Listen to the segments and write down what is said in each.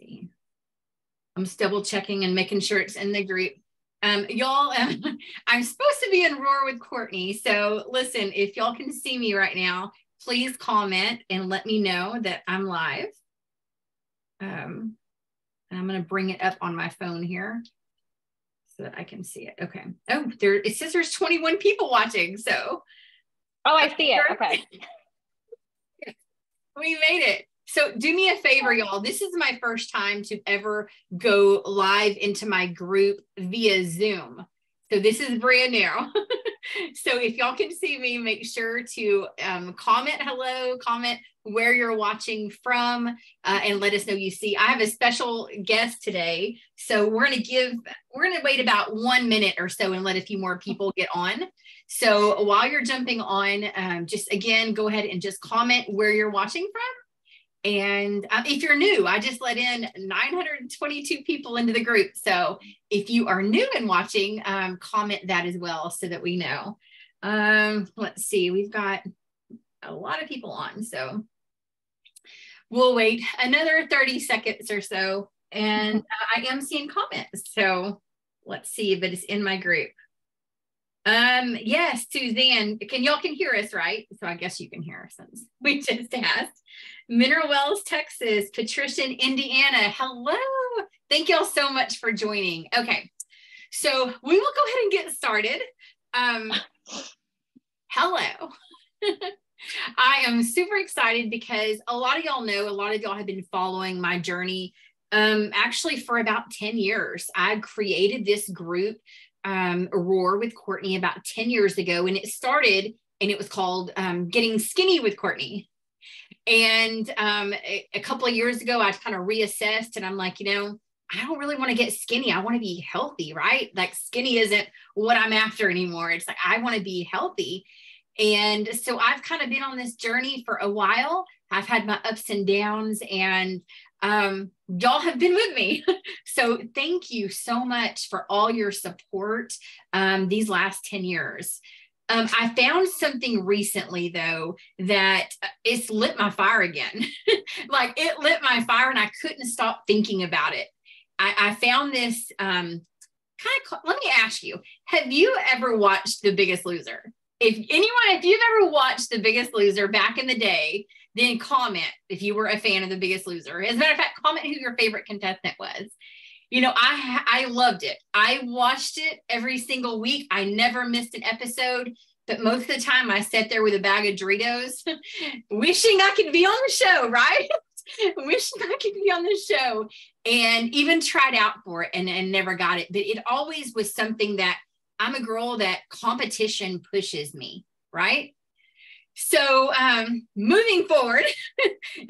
see. I'm double checking and making sure it's in the group. Y'all, I'm supposed to be in Roar with Courtney. So listen, if y'all can see me right now, please comment and let me know that I'm live. And I'm going to bring it up on my phone here so that I can see it. Okay. Oh, there it says there's 21 people watching. So. Oh, I see it. Okay. We made it. So do me a favor, y'all. This is my first time to ever go live into my group via Zoom. So this is brand new. So if y'all can see me, make sure to comment hello, comment where you're watching from, and let us know you see. I have a special guest today. So we're gonna wait about 1 minute or so and let a few more people get on. So while you're jumping on, just again, go ahead and just comment where you're watching from. And if you're new, I just let in 922 people into the group. So if you are new and watching, comment that as well so that we know. Let's see, we've got a lot of people on. So we'll wait another 30 seconds or so. And I am seeing comments. So let's see if it's in my group. Yes, Suzanne, y'all can hear us, right? So I guess you can hear us since we just asked. Mineral Wells, Texas, Patricia, Indiana. Hello. Thank y'all so much for joining. Okay. So we will go ahead and get started. Hello. I am super excited because a lot of y'all know, a lot of y'all have been following my journey. Actually for about 10 years, I created this group Roar with Courtney about 10 years ago, and it started and it was called Getting Skinny with Courtney. And a couple of years ago, I kind of reassessed and I'm like, you know, I don't really want to get skinny. I want to be healthy, right? Like skinny isn't what I'm after anymore. It's like, I want to be healthy. And so I've kind of been on this journey for a while. I've had my ups and downs, and y'all have been with me. So thank you so much for all your support these last 10 years. I found something recently, though, that it's lit my fire again. Like it lit my fire and I couldn't stop thinking about it. I found this let me ask you, have you ever watched The Biggest Loser? If you've ever watched The Biggest Loser back in the day, then comment if you were a fan of The Biggest Loser. As a matter of fact, comment who your favorite contestant was. You know, I loved it. I watched it every single week. I never missed an episode, but most of the time I sat there with a bag of Doritos wishing I could be on the show, right? Wishing I could be on the show, and even tried out for it and never got it. But it always was something that I'm a girl that competition pushes me, right? So moving forward,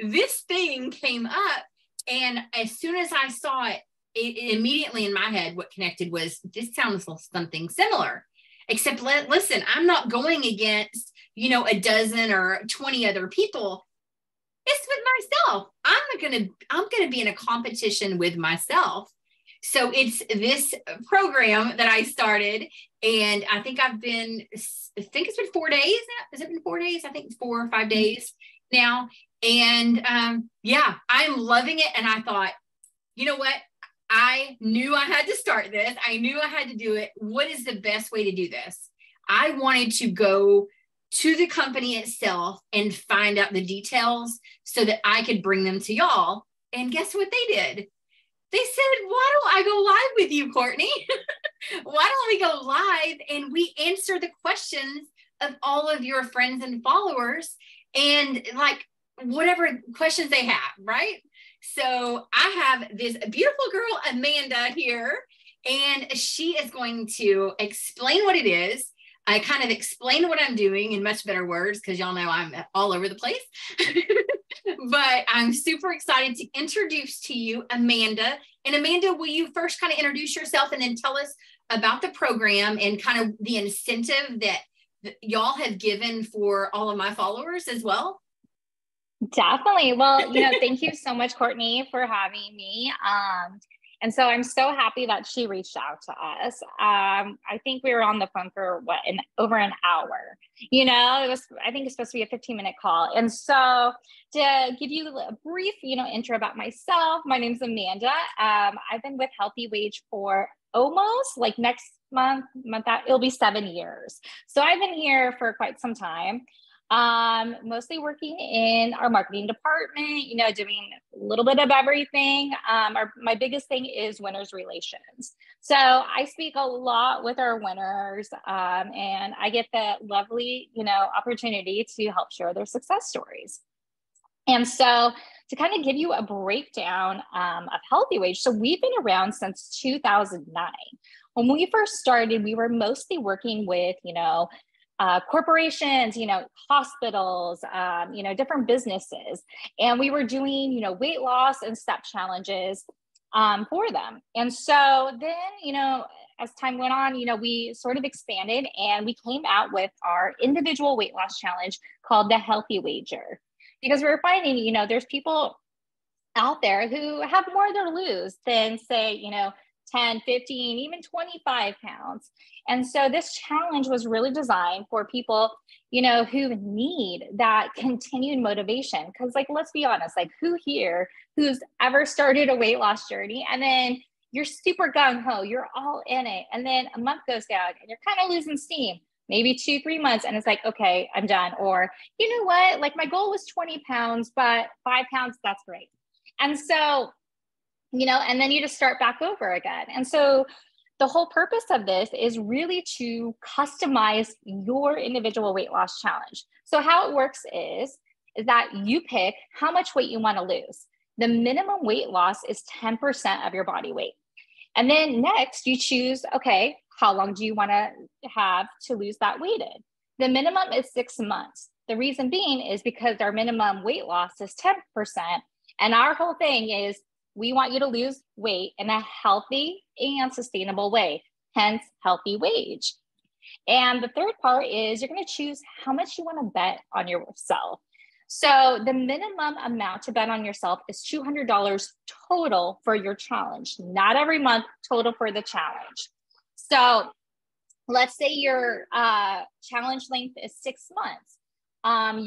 this thing came up, and as soon as I saw it, it immediately in my head, what connected was, this sounds like something similar, except listen, I'm not going against, you know, a dozen or 20 other people. It's with myself. I'm gonna be in a competition with myself. So it's this program that I started, and I think it's been 4 days now. Has it been 4 days? I think 4 or 5 days now. And yeah, I'm loving it. And I thought, you know what? I knew I had to start this. I knew I had to do it. What is the best way to do this? I wanted to go to the company itself and find out the details so that I could bring them to y'all. And guess what they did? They said, why don't I go live with you, Courtney? Why don't we go live and we answer the questions of all of your friends and followers and like whatever questions they have, right? So I have this beautiful girl, Amanda, here, and she is going to explain what it is. I kind of explain what I'm doing in much better words because y'all know I'm all over the place. But I'm super excited to introduce to you Amanda. And Amanda, will you first kind of introduce yourself and then tell us about the program and kind of the incentive that y'all have given for all of my followers as well? Definitely. Well, you know, thank you so much, Courtney, for having me. And so I'm so happy that she reached out to us. I think we were on the phone for over an hour. You know, I think it's supposed to be a 15-minute call. And so to give you a brief, intro about myself, my name's Amanda. I've been with HealthyWage for almost like next month out, it'll be 7 years. So I've been here for quite some time. Mostly working in our marketing department, doing a little bit of everything. My biggest thing is winners relations. So I speak a lot with our winners, and I get the lovely, opportunity to help share their success stories. And so to kind of give you a breakdown of HealthyWage. So we've been around since 2009. When we first started, we were mostly working with, corporations, hospitals, different businesses. And we were doing, weight loss and step challenges for them. And so then, as time went on, we sort of expanded and we came out with our individual weight loss challenge called the Healthy Wager, because we were finding, there's people out there who have more to lose than say, 10, 15, even 25 pounds. And so this challenge was really designed for people, who need that continued motivation. Cause let's be honest, who here, who's ever started a weight loss journey and then you're super gung ho, you're all in it. And then a month goes down and you're kind of losing steam, maybe 2-3 months. And it's like, okay, I'm done. Or my goal was 20 pounds, but 5 pounds, that's great. And so and then you just start back over again. And so the whole purpose of this is really to customize your individual weight loss challenge. So how it works is that you pick how much weight you want to lose. The minimum weight loss is 10% of your body weight. And then next you choose, okay, how long do you want to have to lose that weight in? The minimum is 6 months. The reason being is because our minimum weight loss is 10%. And our whole thing is, we want you to lose weight in a healthy and sustainable way, hence Healthy Wage. And the third part is you're going to choose how much you want to bet on yourself. So the minimum amount to bet on yourself is $200 total for your challenge, not every month, total for the challenge. So let's say your challenge length is 6 months.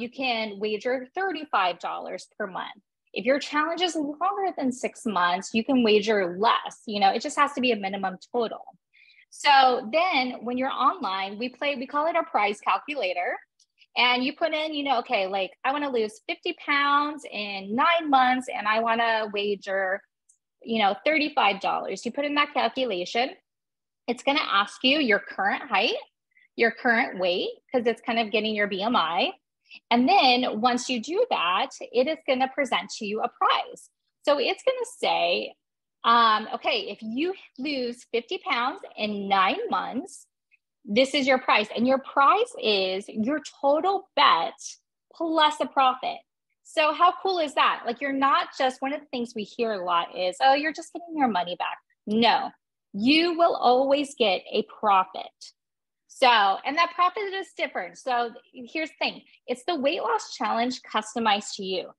You can wager $35 per month. If your challenge is longer than 6 months, you can wager less. It just has to be a minimum total. So then when you're online, we call it our prize calculator. And you put in, okay, I want to lose 50 pounds in 9 months and I want to wager, $35. You put in that calculation. It's going to ask you your current height, your current weight, because it's kind of getting your BMI. And then once you do that, it is going to present to you a prize. So it's going to say, okay, if you lose 50 pounds in 9 months, this is your prize. And your prize is your total bet plus a profit. So how cool is that? You're not just, one of the things we hear a lot is, oh, you're just getting your money back. No, you will always get a profit. So, and that profit is different. So here's the thing. It's the weight loss challenge customized to you.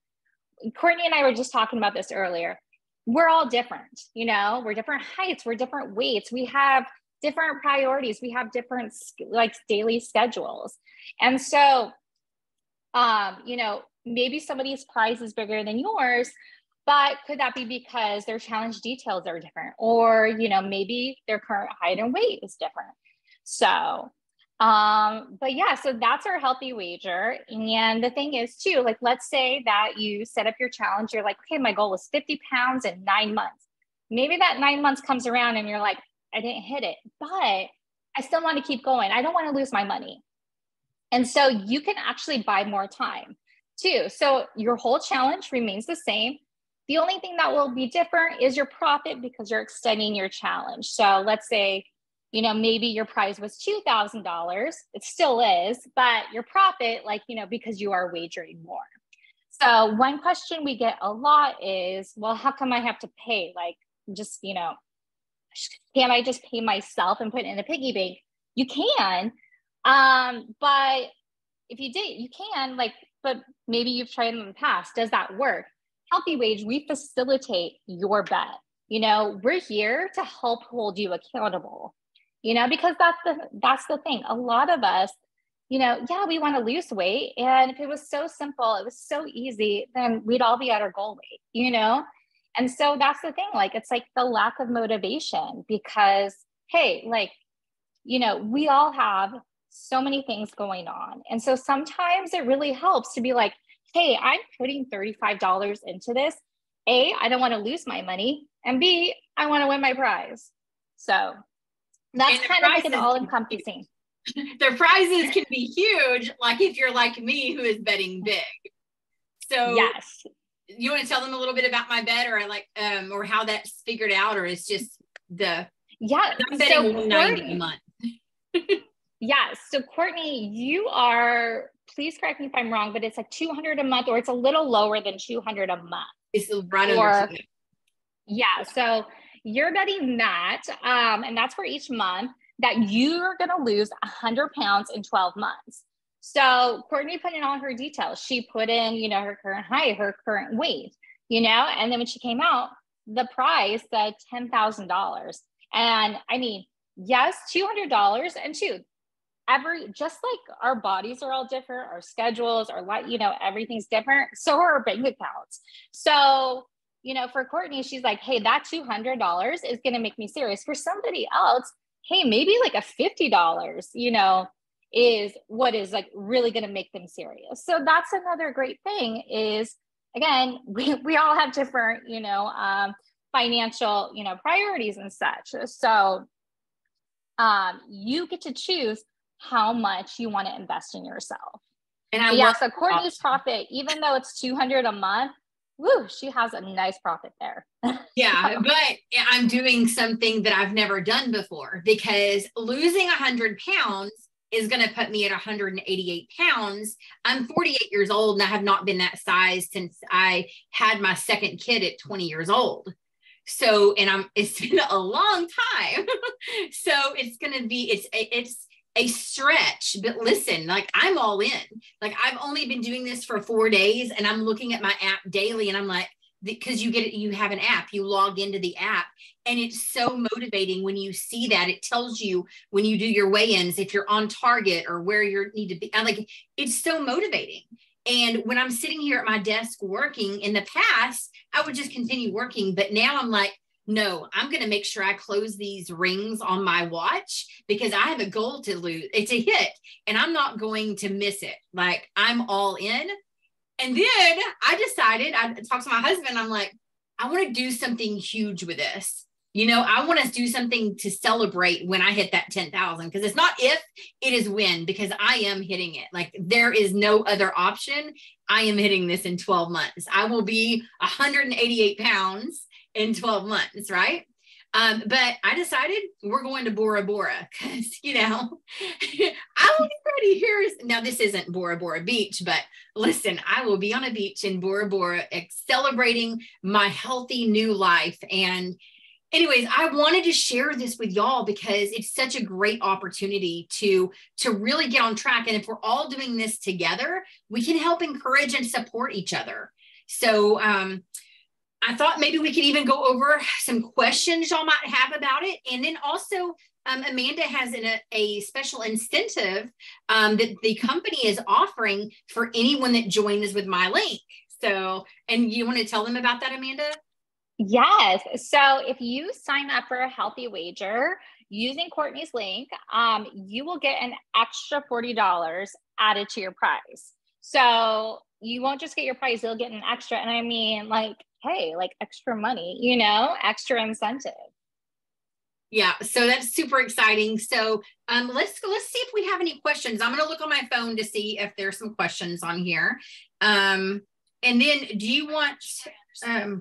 Courtney and I were just talking about this earlier. We're all different, we're different heights, we're different weights. We have different priorities. We have different daily schedules. And so, maybe somebody's prize is bigger than yours, but could that be because their challenge details are different? Or, maybe their current height and weight is different. So, so that's our Healthy Wager. And the thing is too, let's say that you set up your challenge. You're like, okay, my goal was 50 pounds in 9 months. Maybe that 9 months comes around and you're like, I didn't hit it, but I still want to keep going. I don't want to lose my money. And so you can actually buy more time too. So your whole challenge remains the same. The only thing that will be different is your profit because you're extending your challenge. So let's say, maybe your prize was $2,000. It still is, but your profit, because you are wagering more. So one question we get a lot is, well, how come I have to pay? Can't I just pay myself and put it in a piggy bank? You can, but if you did, you can, but maybe you've tried them in the past. Does that work? Healthy Wage, we facilitate your bet. You know, we're here to help hold you accountable, you know, because that's the thing. A lot of us, you know, yeah, we want to lose weight. And if it was so simple, it was so easy, then we'd all be at our goal weight, you know? And so that's the thing. Like, it's like the lack of motivation because, hey, like, you know, we all have so many things going on. And so sometimes it really helps to be like, hey, I'm putting $35 into this. A, I don't want to lose my money. And B, I want to win my prize. So that's kind of like an all-encompassing. Their prizes can be huge. Like if you're like me, who is betting big. So yes, you want to tell them a little bit about my bet, or I like, or how that's figured out, or it's just the I'm betting $190 a month. Yes. So Courtney, you are. Please correct me if I'm wrong, but it's like $200 a month, or it's a little lower than $200 a month. It's right over. Yeah. So you're betting that, and that's for each month, that you're going to lose 100 pounds in 12 months. So Courtney put in all her details. She put in, you know, her current height, her current weight, you know, and then when she came out, the prize said $10,000. And I mean, yes, $200 and shoot, just like our bodies are all different, our schedules are like, you know, everything's different. So are our bank accounts. So, you know, for Courtney, she's like, hey, that $200 is going to make me serious. For somebody else, hey, maybe like a $50, you know, is what is like really going to make them serious. So that's another great thing is, again, we all have different, you know, financial, you know, priorities and such. So you get to choose how much you want to invest in yourself. And I so Courtney's profit, even though it's $200 a month, woo, she has a nice profit there. Yeah, but I'm doing something that I've never done before, because losing 100 pounds is going to put me at 188 pounds. I'm 48 years old, and I have not been that size since I had my second kid at 20 years old. So, and it's been a long time. So it's going to be, it's a stretch, but listen, like I'm all in. Like I've only been doing this for 4 days, and I'm looking at my app daily, and I'm like, because you have an app, you log into the app, and it's so motivating when you see that. It tells you when you do your weigh-ins, if you're on target or where you need to be. I'm like, it's so motivating. And when I'm sitting here at my desk working, in the past, I would just continue working. But now I'm like, no, I'm going to make sure I close these rings on my watch, because I have a goal to hit, and I'm not going to miss it. Like I'm all in. And then I decided, I talked to my husband, I'm like, I want to do something huge with this. You know, I want to do something to celebrate when I hit that 10,000, because it's not if, it is when, because I am hitting it. Like there is no other option. I am hitting this in 12 months. I will be 188 pounds in 12 months, right? But I decided we're going to Bora Bora, because, you know, I already hear, now this isn't Bora Bora Beach, but listen, I will be on a beach in Bora Bora celebrating my healthy new life. And anyways, I wanted to share this with y'all because it's such a great opportunity to really get on track. And if we're all doing this together, we can help encourage and support each other. So, I thought maybe we could even go over some questions y'all might have about it. And then also Amanda has a special incentive that the company is offering for anyone that joins with my link. So, and you want to tell them about that, Amanda? Yes. So if you sign up for a Healthy Wager using Courtney's link, you will get an extra $40 added to your prize. So you won't just get your prize, you'll get an extra. And I mean, like, hey, like extra money, you know, extra incentive. Yeah. So that's super exciting. So let's see if we have any questions. I'm going to look on my phone to see if there's some questions on here. And then do you want,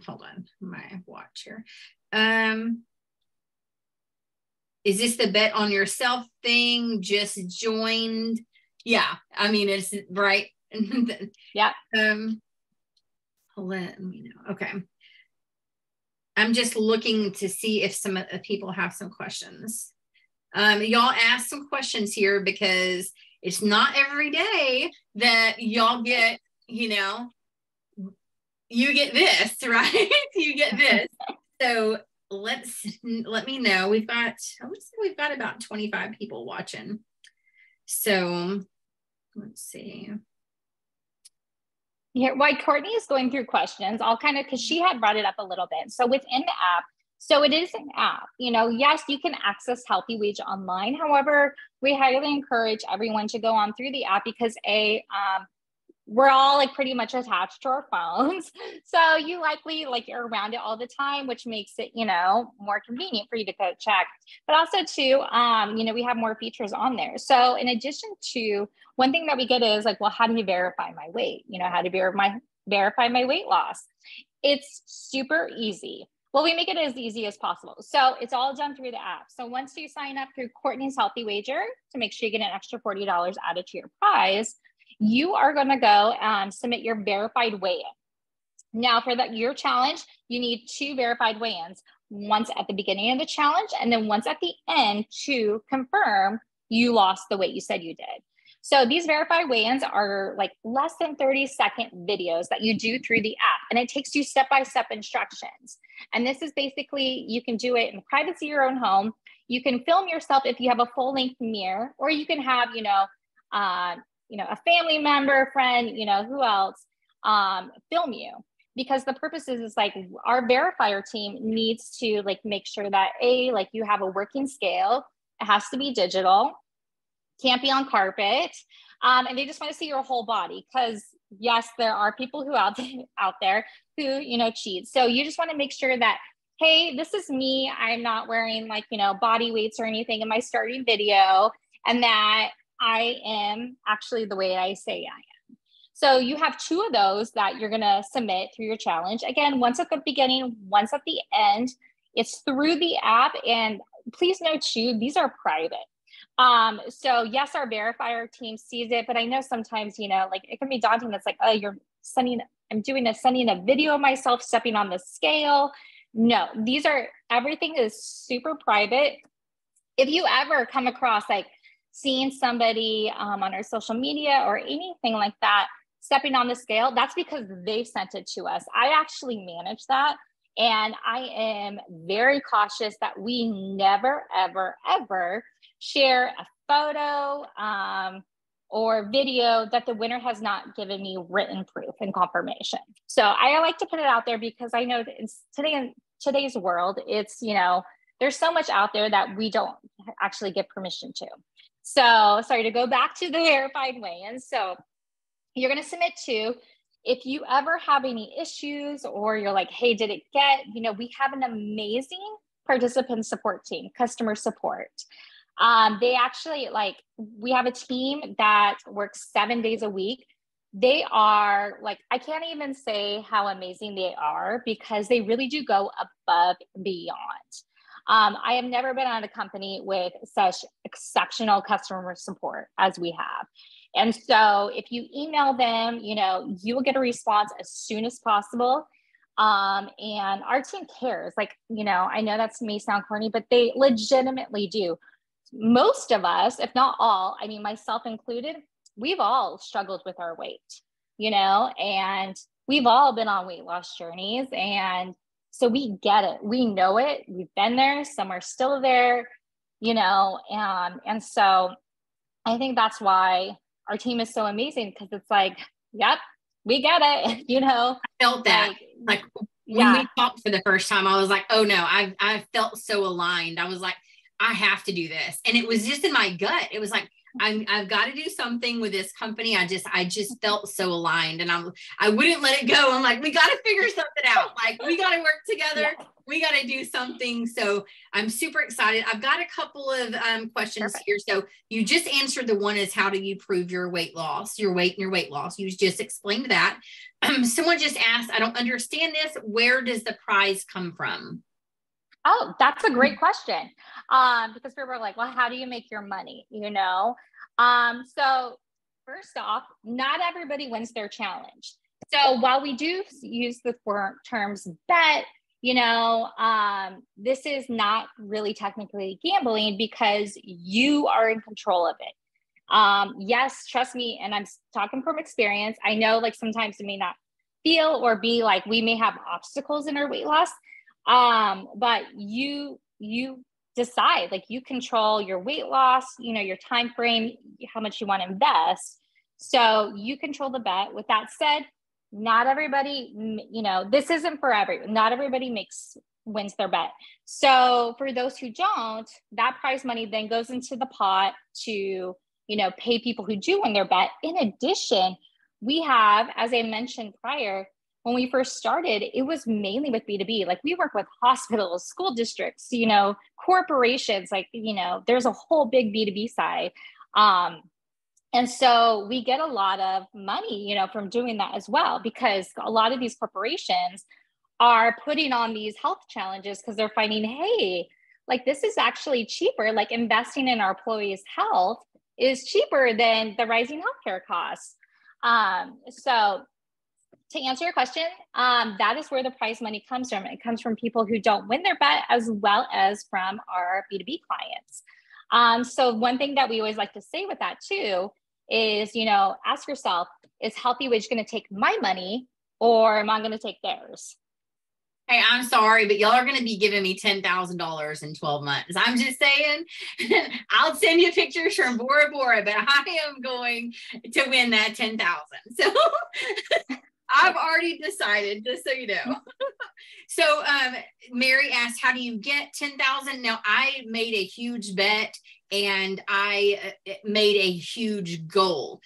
hold on my watch here. Is this the bet on yourself thing? Just joined. Yeah. I mean, it's right. Yeah. Let me know. Okay. I'm just looking to see if some of the people have some questions. Y'all ask some questions here, because it's not every day that y'all get, you know, you get this, right? You get this. So let me know. We've got, I would say we've got about 25 people watching. So let's see. Yeah, while Courtney is going through questions, I'll kind of, because she had brought it up a little bit. So within the app, so it is an app, you know, yes, you can access HealthyWage online. However, we highly encourage everyone to go on through the app because we're all like pretty much attached to our phones. So you likely like you're around it all the time, which makes it, you know, more convenient for you to go check. But also too, you know, we have more features on there. So in addition to one thing that we get is like, well, how do you verify my weight? You know, how to verify my weight loss? It's super easy. Well, we make it as easy as possible. So it's all done through the app. So once you sign up through Courtney's Healthy Wager to make sure you get an extra $40 added to your prize, you are going to go submit your verified weigh-in. Now for that, your challenge, you need 2 verified weigh-ins, once at the beginning of the challenge and then once at the end to confirm you lost the weight you said you did. So these verified weigh-ins are like less than 30-second videos that you do through the app, and it takes you step-by-step instructions. And this is basically, you can do it in the privacy of your own home. You can film yourself if you have a full-length mirror, or you can have, you know, a family member, friend, you know, who else film you. Because the purpose is like our verifier team needs to like make sure that A, like you have a working scale, it has to be digital, can't be on carpet, and they just want to see your whole body, because yes, there are people who out there who, you know, cheat. So you just want to make sure that, hey, this is me, I'm not wearing like, you know, body weights or anything in my starting video, and that I am actually the way I say I am. So you have 2 of those that you're going to submit through your challenge. Again, once at the beginning, once at the end. It's through the app, and please note too, these are private. So yes, our verifier team sees it, but I know sometimes, you know, like it can be daunting. That's like, oh, I'm sending a video of myself stepping on the scale. No, these are, everything is super private. If you ever come across like seeing somebody on our social media or anything like that, stepping on the scale, that's because they've sent it to us. I actually manage that. And I am very cautious that we never, ever, ever share a photo or video that the winner has not given me written proof and confirmation. So I like to put it out there because I know that in today's world, it's, you know, there's so much out there that we don't actually give permission to. So sorry to go back to the verified weigh-ins. So you're going to submit to. If you ever have any issues or you're like, hey, did it get, you know, we have an amazing participant support team, customer support. They actually like, we have a team that works 7 days a week. They are like, I can't even say how amazing they are because they really do go above and beyond. I have never been on a company with such exceptional customer support as we have. And so if you email them, you know, you will get a response as soon as possible. And our team cares. Like, you know, I know that may sound corny, but they legitimately do. Most of us, if not all, I mean, myself included, we've all struggled with our weight, you know, and we've all been on weight loss journeys. And so we get it. We know it. We've been there. Some are still there, you know, and so I think that's why our team is so amazing, because it's like, yep, we get it, you know. I felt that. When we talked for the first time, I was like, oh no, I felt so aligned. I was like, I have to do this. And it was just in my gut. It was like, I've got to do something with this company. I just felt so aligned, and I wouldn't let it go. I'm like, we got to figure something out. Like, we got to work together. Yeah. We got to do something. So I'm super excited. I've got a couple of questions here. So you just answered the one is how do you prove your weight loss, your weight and your weight loss. You just explained that. Someone just asked, I don't understand this. Where does the prize come from? Oh, that's a great question. Because people are like, well, how do you make your money? You know? So first off, not everybody wins their challenge. So while we do use the terms bet, you know, this is not really technically gambling because you are in control of it. Yes, trust me. And I'm talking from experience. I know like sometimes it may not feel or be like we may have obstacles in our weight loss. But you decide, like, you control your weight loss, you know, your time frame, how much you want to invest. So you control the bet. With that said, not everybody, you know, this isn't for everyone. Not everybody wins their bet. So for those who don't, that prize money then goes into the pot to, you know, pay people who do win their bet. In addition, we have, as I mentioned prior, when we first started, it was mainly with B2B. Like, we work with hospitals, school districts, you know, corporations, like, you know, there's a whole big B2B side. And so we get a lot of money, you know, from doing that as well, because a lot of these corporations are putting on these health challenges because they're finding, hey, like, this is actually cheaper. Like, investing in our employees' health is cheaper than the rising healthcare costs. So to answer your question, that is where the prize money comes from. It comes from people who don't win their bet, as well as from our B2B clients. So one thing that we always like to say with that too is, you know, ask yourself, is HealthyWage going to take my money, or am I going to take theirs? Hey, I'm sorry, but y'all are going to be giving me $10,000 in 12 months. I'm just saying. I'll send you pictures from Bora Bora, but I am going to win that 10,000. So I've already decided, just so you know. So Mary asked, how do you get 10,000? Now, I made a huge bet, and I made a huge goal.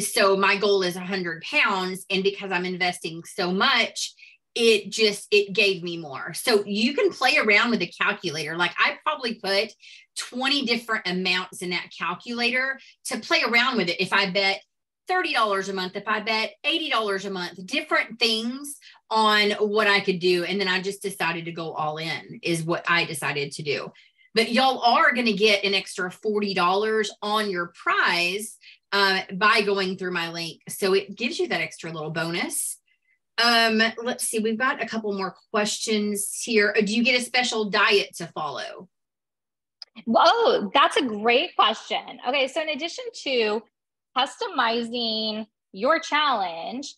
So my goal is 100 pounds. And because I'm investing so much, it gave me more. So you can play around with a calculator. Like, I probably put 20 different amounts in that calculator to play around with it. If I bet $30 a month, if I bet $80 a month, different things on what I could do. And then I just decided to go all in, is what I decided to do. But y'all are going to get an extra $40 on your prize by going through my link. So it gives you that extra little bonus. Let's see, we've got a couple more questions here. Do you get a special diet to follow? Whoa, that's a great question. Okay. So in addition to customizing your challenge,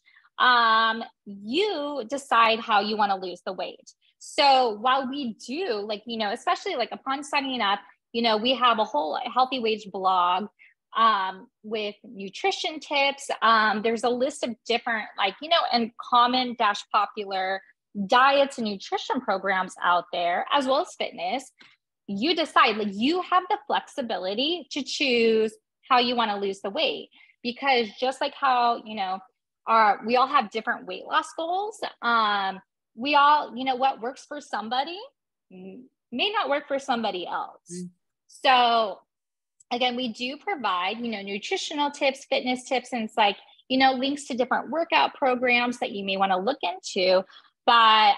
you decide how you want to lose the weight. So while we do, like, you know, especially like upon signing up, you know, we have a whole HealthyWage blog with nutrition tips. There's a list of different, like, you know, and common / popular diets and nutrition programs out there, as well as fitness. You decide, like, you have the flexibility to choose how you want to lose the weight, because just like how, you know, we all have different weight loss goals. We all, you know, what works for somebody may not work for somebody else. Mm-hmm. So again, we do provide, you know, nutritional tips, fitness tips, and it's like, you know, links to different workout programs that you may want to look into. But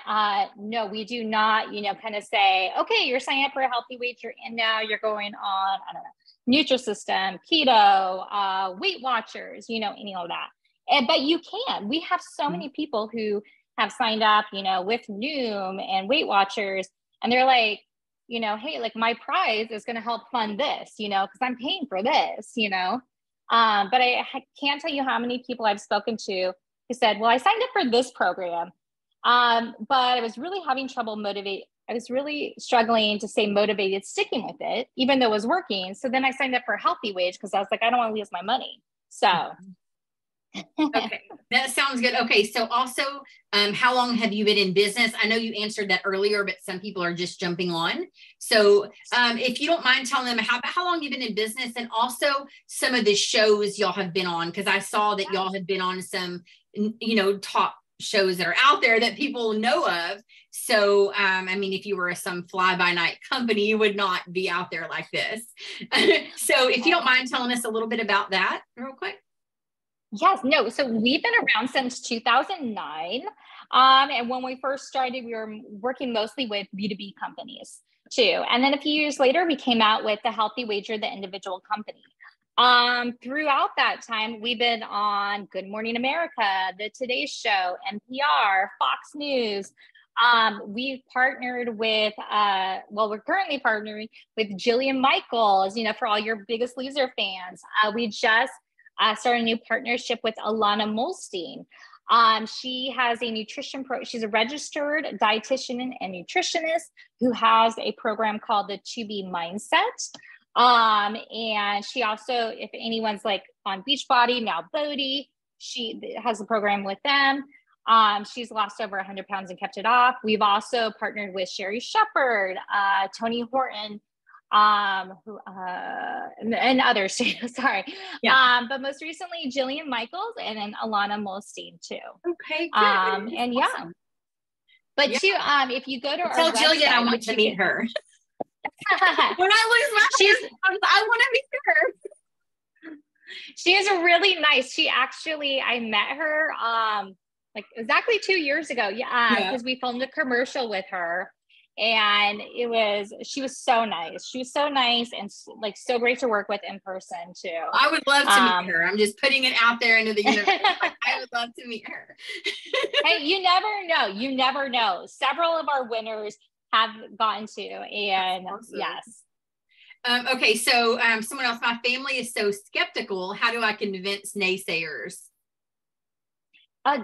no, we do not, you know, kind of say, okay, you're signing up for a HealthyWage, you're in now, you're going on, I don't know, Nutrisystem, keto, Weight Watchers, you know, any of that. But you can. We have so many people who have signed up, you know, with Noom and Weight Watchers, and they're like, you know, hey, like, my prize is going to help fund this, you know, because I'm paying for this, you know. But I can't tell you how many people I've spoken to who said, well, I signed up for this program, but I was really having trouble motivating. I was really struggling to stay motivated, sticking with it, even though it was working. So then I signed up for HealthyWage because I was like, I don't want to lose my money. So. Okay. That sounds good. Okay. So also, how long have you been in business? I know you answered that earlier, but some people are just jumping on. So if you don't mind telling them how long you've been in business, and also some of the shows y'all have been on, because I saw that y'all have been on some, you know, top shows that are out there that people know of. So, I mean, if you were some fly by night company, you would not be out there like this. So if you don't mind telling us a little bit about that real quick. Yes, no. So we've been around since 2009. And when we first started, we were working mostly with B2B companies too. And then a few years later, we came out with the HealthyWage, the individual company. Throughout that time, we've been on Good Morning America, The Today Show, NPR, Fox News. We've partnered with, we're currently partnering with Jillian Michaels, you know, for all your Biggest Loser fans. We just started a new partnership with Alana Molstein. She has a nutrition pro. She's a registered dietitian and nutritionist who has a program called the To Be Mindset. And she also, if anyone's like on Beach Body, now Bodie, she has a program with them. She's lost over 100 pounds and kept it off. We've also partnered with Sherry Shepherd, Tony Horton, and others, sorry. Yeah. But most recently, Jillian Michaels and then Alana Molstein too. Okay, good. And awesome. Yeah. But yeah. Too, if you go to our website, Jillian I want to meet her. When I lose my shoes, I want to meet her. She is really nice. She actually, I met her like exactly 2 years ago. Yeah, because we filmed a commercial with her, and it was, she was so nice. She was so nice and like so great to work with in person too. I would love to meet her. I'm just putting it out there into the universe. Like, I would love to meet her. Hey, you never know. You never know. Several of our winners have gotten to, and awesome. Yes. Okay, so someone else, my family is so skeptical. How do I convince naysayers?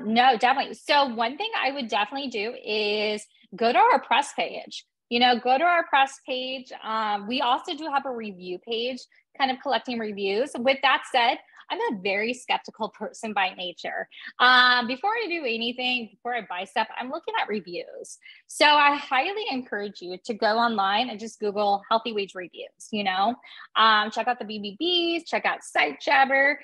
No, definitely. So one thing I would definitely do is go to our press page. Go to our press page. We also do have a review page, kind of collecting reviews. With that said, I'm a very skeptical person by nature. Before I do anything, before I buy stuff, I'm looking at reviews. So I highly encourage you to go online and just Google Healthy Wage reviews, check out the BBBs, check out Sitejabber.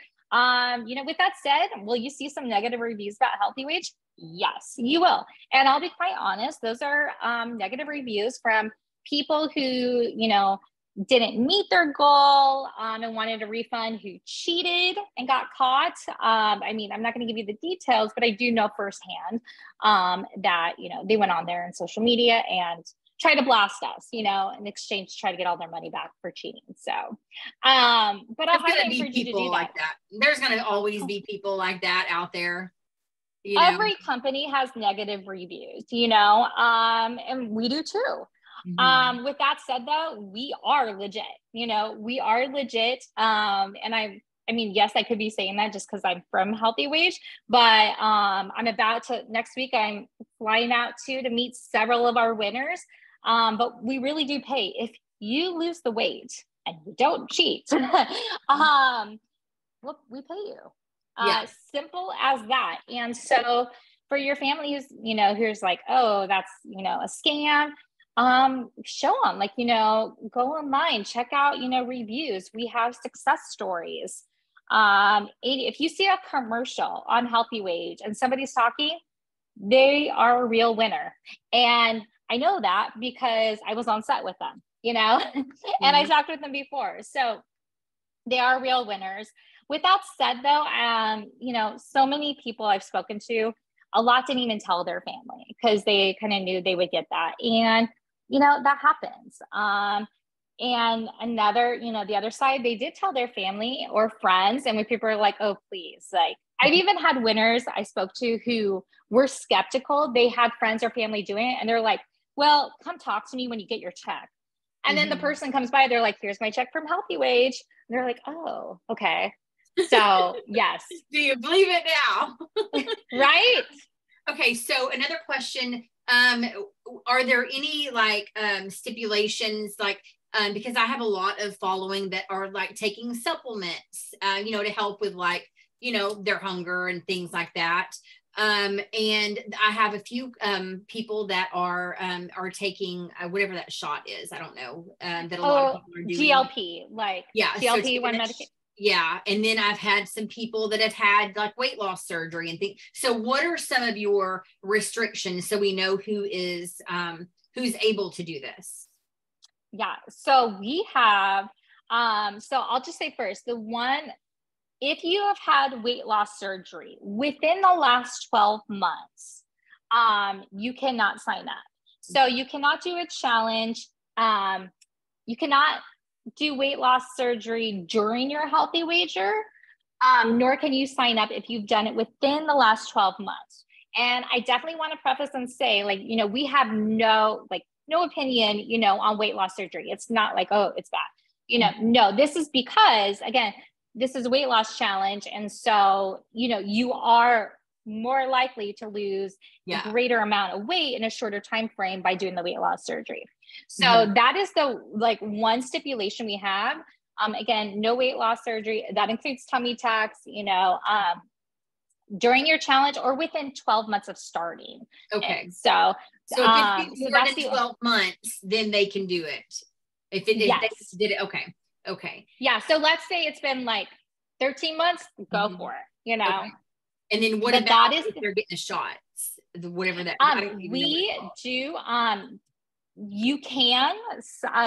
With that said, will you see some negative reviews about Healthy Wage? Yes, you will. And I'll be quite honest, those are negative reviews from people who, didn't meet their goal and wanted a refund, who cheated and got caught. I'm not going to give you the details, but I do know firsthand that, they went on there and social media and tried to blast us, in exchange to try to get all their money back for cheating. So, but I highly encourage you to do that. There's going to always be people like that out there. Every company has negative reviews, and we do too. Mm-hmm. With that said though, we are legit, and I mean, yes, I could be saying that just cause I'm from Healthy Wage, but, I'm about to, next week, I'm flying out to meet several of our winners. But we really do pay. If you lose the weight and you don't cheat, look, we pay you, yes. Simple as that. And so for your family who's, who's like, oh, that's, a scam. Show them, go online, check out, reviews. We have success stories. If you see a commercial on Healthy Wage and somebody's talking, they are a real winner. And I know that because I was on set with them, and I talked with them before. So they are real winners. With that said though, so many people I've spoken to, a lot didn't even tell their family because they kind of knew they would get that. And that happens. And another, the other side, they did tell their family or friends. And when people are like, oh, please, I've even had winners I spoke to who were skeptical. They had friends or family doing it. And they're like, well, come talk to me when you get your check. And then the person comes by, they're like, here's my check from Healthy Wage. And they're like, oh, okay. So yes. Do you believe it now? Right. Okay. So another question, are there any stipulations, because I have a lot of following that are taking supplements, to help with their hunger and things like that. And I have a few, people that are taking whatever that shot is. I don't know. That a lot of people are doing. GLP, GLP-1 medication. Yeah. And then I've had some people that have had weight loss surgery and things. So what are some of your restrictions so we know who is, who's able to do this? Yeah. So we have, so I'll just say first, if you have had weight loss surgery within the last 12 months, you cannot sign up. So you cannot do a challenge. You cannot do weight loss surgery during your Healthy Wager, nor can you sign up if you've done it within the last 12 months. And I definitely want to preface and say, we have no opinion, on weight loss surgery. It's not oh, it's bad. No, this is because, again, this is a weight loss challenge. And so, you are more likely to lose a greater amount of weight in a shorter time frame by doing the weight loss surgery. So that is the one stipulation we have. Again, no weight loss surgery. That includes tummy tucks, during your challenge or within 12 months of starting. Okay. And so if it's more than 12 months, then they can do it. If they did it. Okay. Yeah. So let's say it's been 13 months, go for it, Okay. And then what about if they're getting a shot, whatever that, we do, you can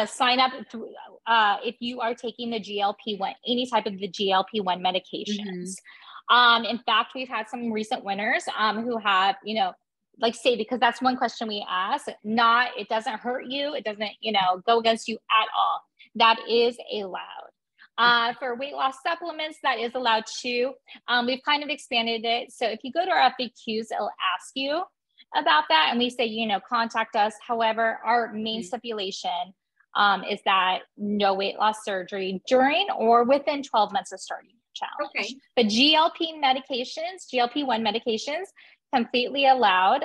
sign up if you are taking the GLP-1, any type of the GLP-1 medications. Mm-hmm. In fact, we've had some recent winners who have, say, because that's one question we ask, it doesn't hurt you. It doesn't, go against you at all. That is allowed. For weight loss supplements, that is allowed too. We've kind of expanded it. So if you go to our FAQs, it'll ask you about that. And we say, contact us. However, our main stipulation is that no weight loss surgery during or within 12 months of starting the challenge. Okay. But GLP-1 medications, completely allowed.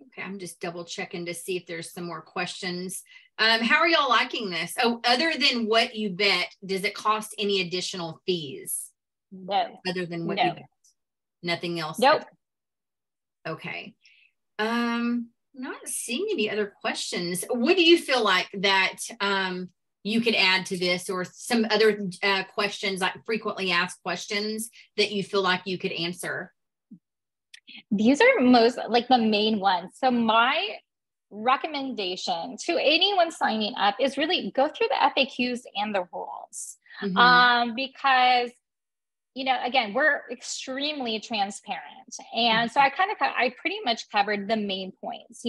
Okay, I'm just double checking to see if there's some more questions. How are y'all liking this? Oh, other than what you bet, does it cost any additional fees? No. Other than what you bet? Nothing else? Nope. Other. Okay. Not seeing any other questions. What do you feel like that you could add to this, or some other questions, like frequently asked questions that you feel like you could answer? These are the main ones. So my recommendation to anyone signing up is really go through the FAQs and the rules. Mm-hmm. Because, again, we're extremely transparent. And so I pretty much covered the main points,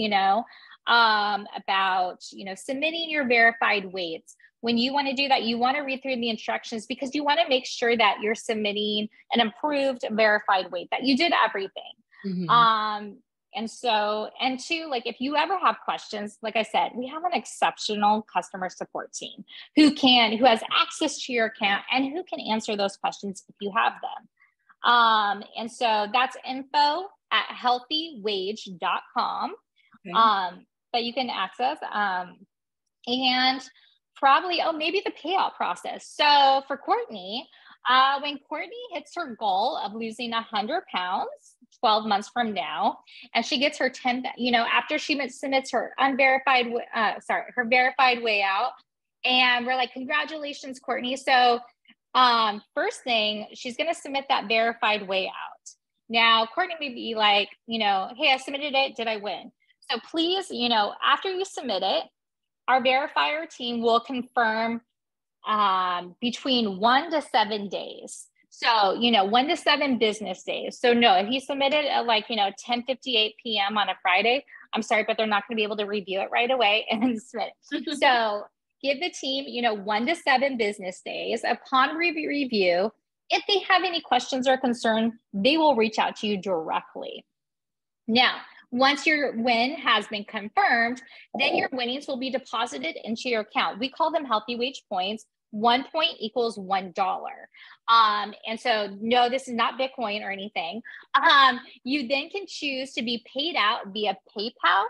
about, submitting your verified weights. When you want to do that, you want to read through the instructions, because you want to make sure that you're submitting an improved verified weight, that you did everything. Mm-hmm. And two, if you ever have questions, like I said, we have an exceptional customer support team who has access to your account and who can answer those questions if you have them. And so that's info@healthywage.com. Okay. That you can access, and probably, maybe the payout process. So for Courtney, when Courtney hits her goal of losing 100 pounds, 12 months from now, and she gets her 10, after she submits her her verified way out, and we're like, congratulations, Courtney. So, first thing, she's going to submit that verified way out. Now, Courtney may be like, hey, I submitted it. Did I win? So please, after you submit it, our verifier team will confirm between 1 to 7 days. So, 1 to 7 business days. So no, if you submit it at 10:58 PM on a Friday, I'm sorry, but they're not going to be able to review it right away and submit it. So give the team, 1 to 7 business days. Upon review, if they have any questions or concern, they will reach out to you directly. Now, once your win has been confirmed, then your winnings will be deposited into your account. We call them Healthy Wage points. 1 point equals $1. And so, no, this is not Bitcoin or anything. You then can choose to be paid out via PayPal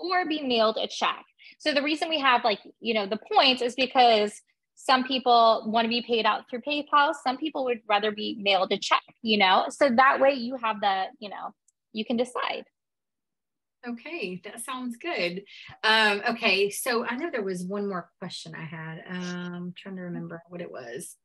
or be mailed a check. So the reason we have the points is because some people want to be paid out through PayPal. Some people would rather be mailed a check, so that way you have the, you can decide. Okay. That sounds good. Okay. So I know there was one more question I had. I'm trying to remember what it was.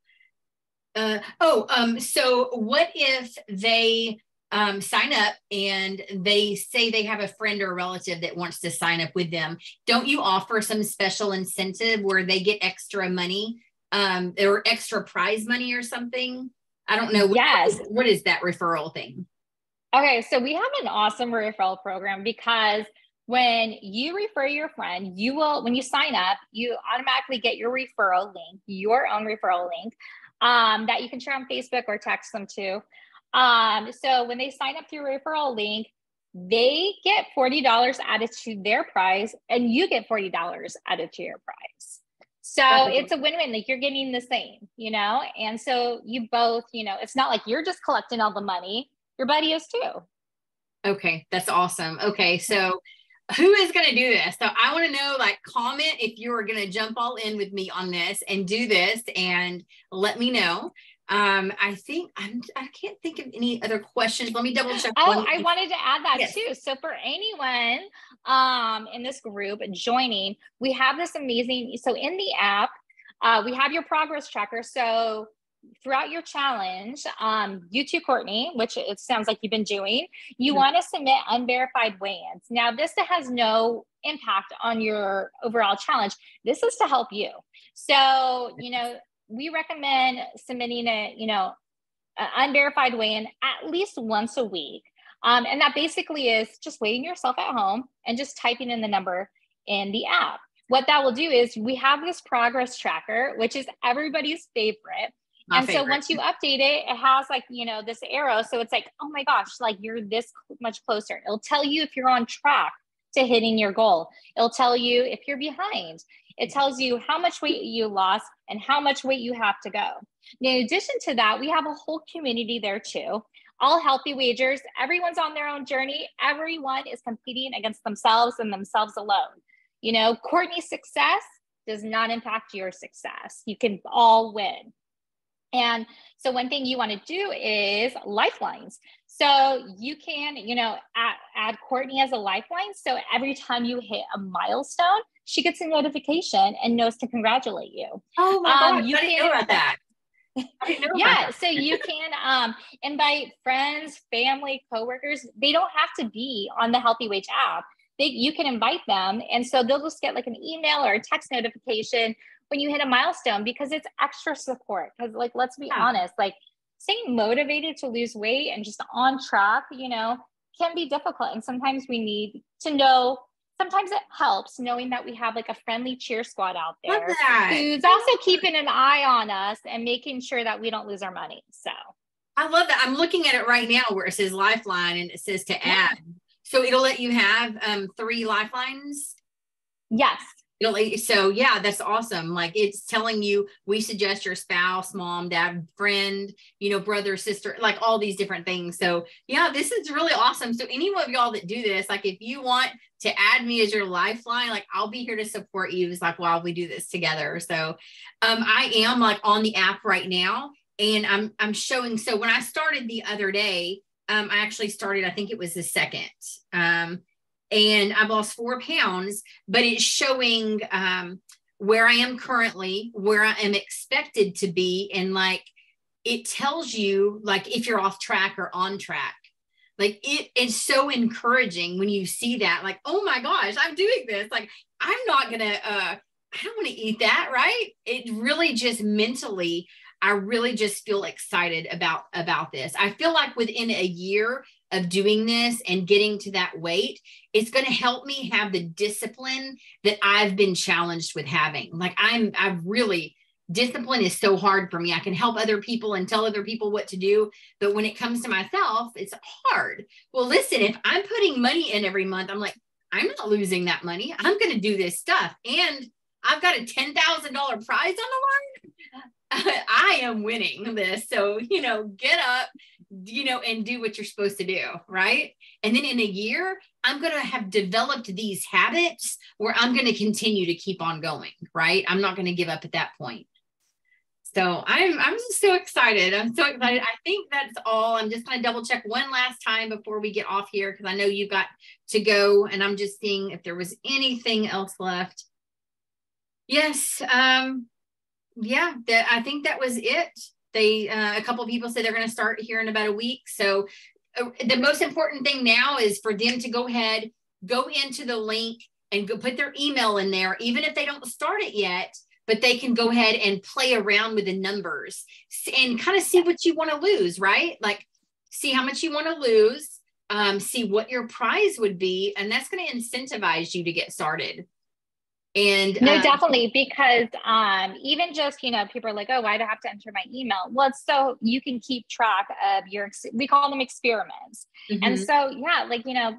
So what if they sign up and they say they have a friend or a relative that wants to sign up with them? Don't you offer some special incentive where they get extra money or extra prize money or something? I don't know. Yes. What is that referral thing? Okay, so we have an awesome referral program, because when you refer your friend, when you sign up, you automatically get your own referral link that you can share on Facebook or text them to. So when they sign up to your referral link, they get $40 added to their prize and you get $40 added to your prize. So it's a win-win, like you're getting the same, you know? And so you both, you know, it's not like you're just collecting all the money, your buddy is too. Okay. That's awesome. Okay. So who is going to do this? So I want to know, like, comment if you are going to jump all in with me on this and do this and let me know. I think I can't think of any other questions. Let me double check. Oh, I wanted to add that too. So for anyone, in this group joining, we have this amazing, so in the app, we have your progress tracker. So throughout your challenge, you too, Courtney, which it sounds like you've been doing, you want to submit unverified weigh-ins. Now, this has no impact on your overall challenge. This is to help you. So, you know, we recommend submitting a, you know, an unverified weigh-in at least once a week. And that basically is just weighing yourself at home and just typing in the number in the app. What that will do is we have this progress tracker, which is everybody's favorite. So once you update it, it has like, you know, this arrow. So it's like, oh my gosh, like you're this much closer. It'll tell you if you're on track to hitting your goal. It'll tell you if you're behind. It tells you how much weight you lost and how much weight you have to go. Now, in addition to that, we have a whole community there too. All healthy wagers, everyone's on their own journey. Everyone is competing against themselves and themselves alone. You know, Courtney's success does not impact your success. You can all win. And so one thing you want to do is lifelines. So you can, you know, add Courtney as a lifeline. So every time you hit a milestone, she gets a notification and knows to congratulate you. Oh my God, I didn't know about that. Yeah. So you can invite friends, family, coworkers. They don't have to be on the Healthy Wage app. You can invite them. And so they'll just get like an email or a text notification when you hit a milestone, because it's extra support. Because, like, let's be honest, like staying motivated to lose weight and just on track, you know, can be difficult. And sometimes we need to know, sometimes it helps knowing that we have like a friendly cheer squad out there who's also keeping an eye on us and making sure that we don't lose our money. So I love that. I'm looking at it right now where it says lifeline and it says to add. So it'll let you have 3 lifelines. Yes. So yeah, that's awesome. Like it's telling you, we suggest your spouse, mom, dad, friend, you know, brother, sister, like all these different things. So yeah, this is really awesome. So any of y'all that do this, like if you want to add me as your lifeline, like I'll be here to support you. It's like, while we do this together. So I am like on the app right now and I'm showing. So when I started the other day, I actually started, I think it was the 2nd, and I've lost 4 pounds, but it's showing where I am currently, where I am expected to be. And like, it tells you like if you're off track or on track, like it is so encouraging when you see that, like, oh my gosh, I'm doing this. Like, I'm not going to, I don't want to eat that. Right. It really just mentally, I really just feel excited about this. I feel like within a year of doing this and getting to that weight, it's going to help me have the discipline that I've been challenged with having. Like discipline is so hard for me. I can help other people and tell other people what to do, but when it comes to myself, it's hard. Well, listen, if I'm putting money in every month, I'm like, I'm not losing that money. I'm going to do this stuff. And I've got a $10,000 prize on the line. I am winning this. So, you know, get up, you know, and do what you're supposed to do. Right. And then in a year, I'm going to have developed these habits where I'm going to continue to keep on going. Right. I'm not going to give up at that point. So I'm just so excited. I'm so excited. I think that's all. I'm just going to double check one last time before we get off here, because I know you've got to go and I'm just seeing if there was anything else left. Yes. Yeah, I think that was it. They, a couple of people said they're going to start here in about a week. So the most important thing now is for them to go ahead, go into the link and go put their email in there, even if they don't start it yet, but they can go ahead and play around with the numbers and kind of see what you want to lose, right? Like see how much you want to lose, see what your prize would be, and that's going to incentivize you to get started. And no, definitely, because even just, you know, people are like, oh, why do I have to enter my email? Well, it's so you can keep track of your, we call them experiments. Mm-hmm. And so, yeah, like, you know,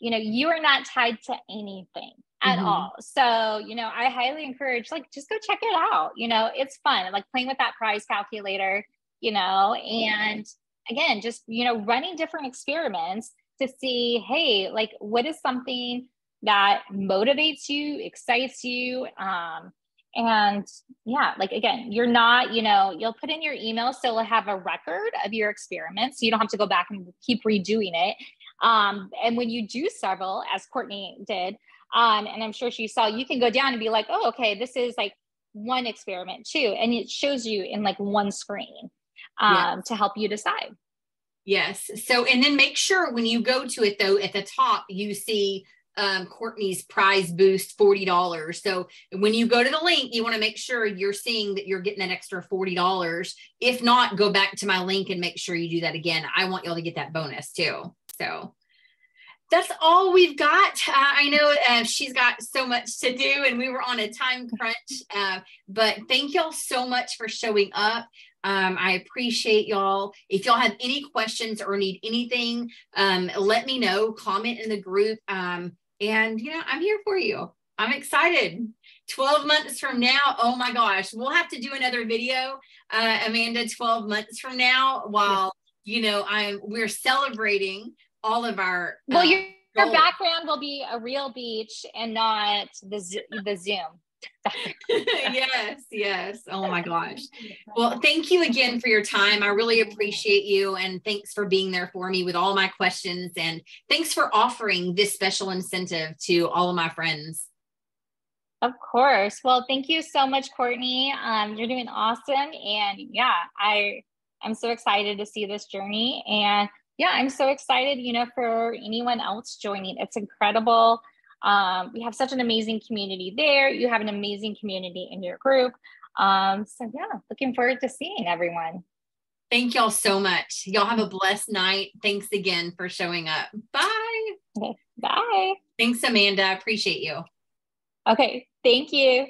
you are not tied to anything. at all. So, you know, I highly encourage, like, just go check it out. You know, it's fun. Like playing with that prize calculator, you know, and again, just, you know, running different experiments to see, hey, like, what is something that motivates you, excites you? And yeah, like, again, you're not, you know, you'll put in your email. So we'll have a record of your experiments. So you don't have to go back and keep redoing it. And when you do several, as Courtney did, and I'm sure she saw, you can go down and be like, oh, okay, this is like one experiment too. And it shows you in like one screen, to help you decide. Yes. So, and then make sure when you go to it though, at the top, you see Courtney's prize boost, $40. So when you go to the link, you want to make sure you're seeing that you're getting that extra $40. If not, go back to my link and make sure you do that again. I want y'all to get that bonus too. So that's all we've got. I know she's got so much to do and we were on a time crunch, but thank y'all so much for showing up. I appreciate y'all. If y'all have any questions or need anything, let me know, comment in the group. And you know, I'm here for you. I'm excited. 12 months from now, oh my gosh, we'll have to do another video, Amanda, 12 months from now, while, you know, we're celebrating all of our, well, your background will be a real beach and not the Zoom. Yes. Oh my gosh. Well, thank you again for your time. I really appreciate you. And thanks for being there for me with all my questions. And thanks for offering this special incentive to all of my friends. Of course. Well, thank you so much, Courtney. You're doing awesome. And yeah, I'm so excited to see this journey. And yeah, I'm so excited, you know, for anyone else joining. It's incredible. We have such an amazing community there. You have an amazing community in your group. So yeah, looking forward to seeing everyone. Thank y'all so much. Y'all have a blessed night. Thanks again for showing up. Bye. Okay, bye. Thanks, Amanda. I appreciate you. Okay. Thank you.